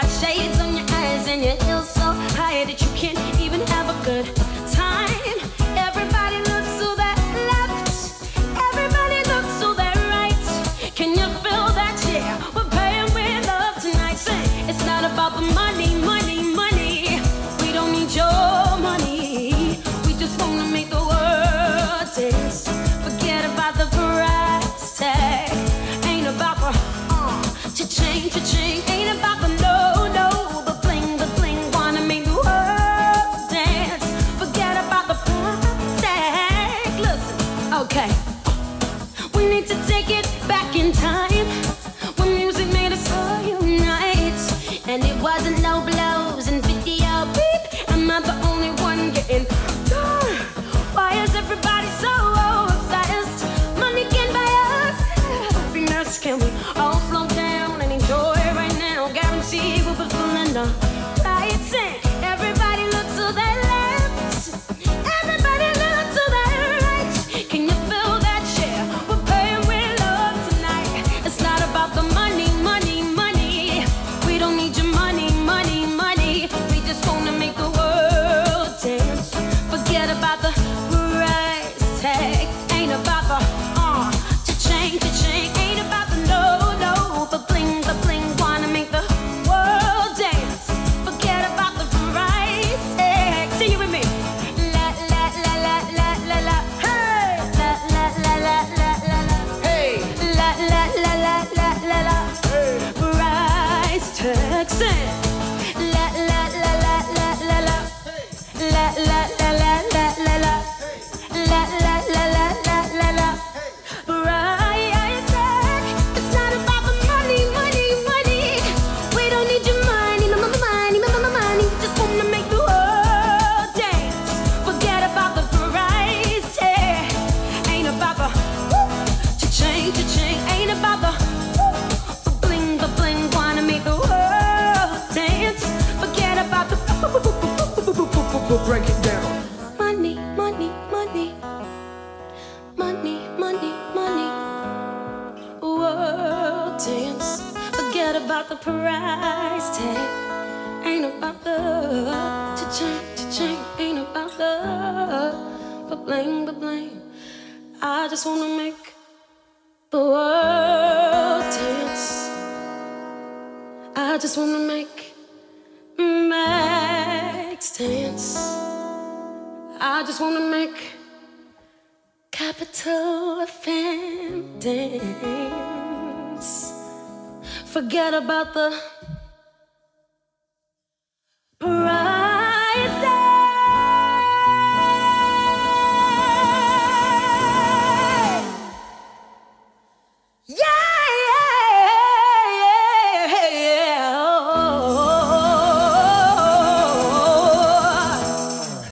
got shades on your eyes and you're ill so high that you can't even have a good time. Everybody looks to their left, everybody looks to their right. Can you feel that? Yeah, we're paying with love tonight. Say, it's not about the money, money, money. We don't need your money, we just want to make the world dance. Forget about the price tag, ain't about the cha-ching, cha-ching. Ain't about the no, the bling, wanna make the world dance. Forget about the price tag. Listen, okay, we need to take it back in time, when music made us all unite, and it wasn't no blows and video beep. Am I the only one getting done? Why is everybody so obsessed? Money can buy us happiness. Can we all slow down? Everybody look to their left, everybody look to their right. Can you feel that? Yeah, we're paying with love tonight. It's not about the money, money, money. We don't need your money, money, money. We just wanna make the world dance. Forget about the price tag. Ain't about the cha-ching, cha-ching. Ain't about the no, the bling, wanna make the break it down. Money, money, money. Money, money, money. World dance. Forget about the price tag. Ain't about the cha-ching, cha-ching. Ain't about the ba-bling, ba-bling. I just wanna make the world dance. I just wanna make dance. I just want to make Capital FM dance. Forget about the